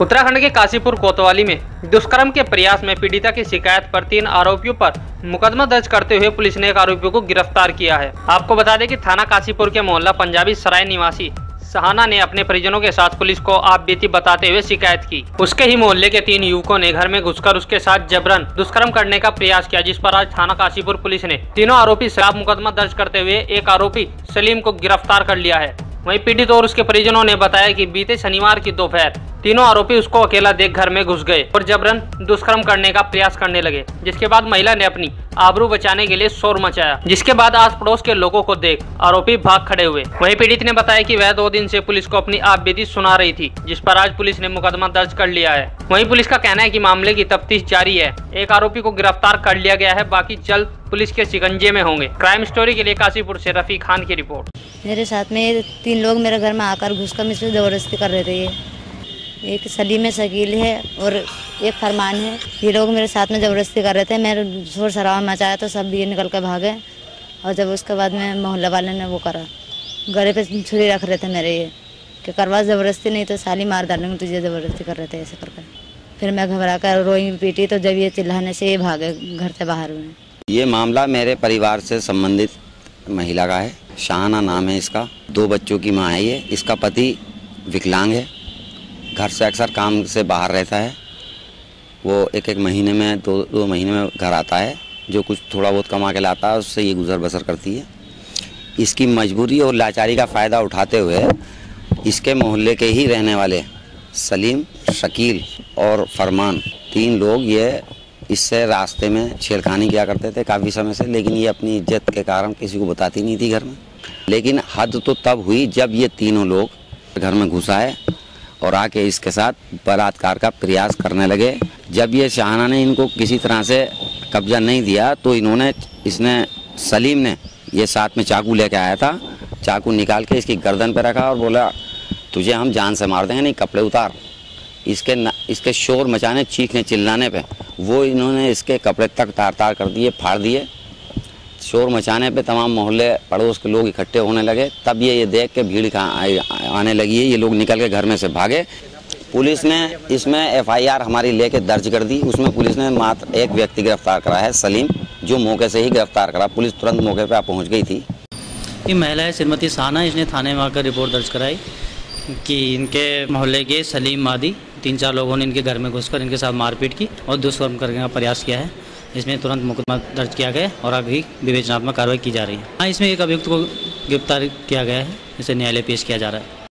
उत्तराखंड के काशीपुर कोतवाली में दुष्कर्म के प्रयास में पीड़िता की शिकायत पर 3 आरोपियों पर मुकदमा दर्ज करते हुए पुलिस ने एक आरोपियों को गिरफ्तार किया है। आपको बता दें कि थाना काशीपुर के मोहल्ला पंजाबी सराय निवासी शाहना ने अपने परिजनों के साथ पुलिस को आप बेटी बताते हुए शिकायत की। उसके ही मोहल्ले के 3 युवकों ने घर में घुसकर उसके साथ जबरन दुष्कर्म करने का प्रयास किया, जिस पर आज थाना काशीपुर पुलिस ने तीनों आरोपी खिलाफ मुकदमा दर्ज करते हुए एक आरोपी सलीम को गिरफ्तार कर लिया है। वहीं पीड़ित और उसके परिजनों ने बताया कि बीते शनिवार की दोपहर तीनों आरोपी उसको अकेला देख घर में घुस गए और जबरन दुष्कर्म करने का प्रयास करने लगे, जिसके बाद महिला ने अपनी आबरू बचाने के लिए शोर मचाया, जिसके बाद आस पड़ोस के लोगों को देख आरोपी भाग खड़े हुए। वहीं पीड़ित ने बताया कि वह 2 दिन से पुलिस को अपनी आपबीती सुना रही थी, जिस पर आज पुलिस ने मुकदमा दर्ज कर लिया है। वहीं पुलिस का कहना है कि मामले की तफ्तीश जारी है, एक आरोपी को गिरफ्तार कर लिया गया है, बाकी जल्द पुलिस के शिकंजे में होंगे। क्राइम स्टोरी के लिए काशीपुर से रफी खान की रिपोर्ट। मेरे साथ में 3 लोग मेरे घर में आकर घुसकर मुझसे जबरदस्ती कर रहे थे। एक सलीम है, शकील है और एक फरमान है। ये लोग मेरे साथ में जबरदस्ती कर रहे थे। मैंने शोर शराबा मचाया तो सब ये निकल कर भागे और जब उसके बाद में मोहल्ला वाले ने वो करा, गले पे छुरी रख रहे थे मेरे, ये कि करवा जबरदस्ती नहीं तो साली मार डालेंगे तुझे, जबरदस्ती कर रहे थे ऐसे करके। फिर मैं घबरा कर रोई पीटी तो जब ये चिल्लाने से ये भागे घर से बाहर में। ये मामला मेरे परिवार से संबंधित महिला का है, शाहना नाम है इसका। 2 बच्चों की माँ है ये। इसका पति विकलांग है, घर से अक्सर काम से बाहर रहता है। वो एक महीने में 2 महीने में घर आता है, जो कुछ थोड़ा बहुत कमा के लाता है उससे ये गुजर बसर करती है। इसकी मजबूरी और लाचारी का फ़ायदा उठाते हुए इसके मोहल्ले के ही रहने वाले सलीम, शकील और फरमान 3 लोग ये इससे रास्ते में छेड़खानी किया करते थे काफ़ी समय से, लेकिन ये अपनी इज्जत के कारण किसी को बताती नहीं थी घर में। लेकिन हद तो तब हुई जब ये तीनों लोग घर में घुस आए और आके इसके साथ बलात्कार का प्रयास करने लगे। जब ये शाहना ने इनको किसी तरह से कब्जा नहीं दिया तो सलीम ने ये साथ में चाकू लेके आया था, चाकू निकाल के इसकी गर्दन पे रखा और बोला तुझे हम जान से मार देंगे, नहीं कपड़े उतार। इसके शोर मचाने, चीखने चिल्लाने पे वो इन्होंने इसके कपड़े तक तार तार कर दिए, फाड़ दिए। शोर मचाने पे तमाम मोहल्ले पड़ोस के लोग इकट्ठे होने लगे। तब ये देख के भीड़ आने लगी है, ये लोग निकल के घर में से भागे। पुलिस ने इसमें एफआईआर हमारी लेके दर्ज कर दी। उसमें पुलिस ने मात्र एक व्यक्ति गिरफ्तार करा है, सलीम, जो मौके से ही गिरफ्तार करा। पुलिस तुरंत मौके पे पहुंच गई थी। ये महिला है श्रीमती शाहना, इसने थाने में आकर रिपोर्ट दर्ज कराई कि इनके मोहल्ले के सलीम आदि 3-4 लोगों ने इनके घर में घुसकर इनके साथ मारपीट की और दुष्कर्म करने का प्रयास किया है। इसमें तुरंत मुकदमा दर्ज किया गया और अभी विवेचनात्मक कार्रवाई की जा रही है। हाँ, इसमें एक अभियुक्त को गिरफ्तार किया गया है, इसे न्यायालय पेश किया जा रहा है।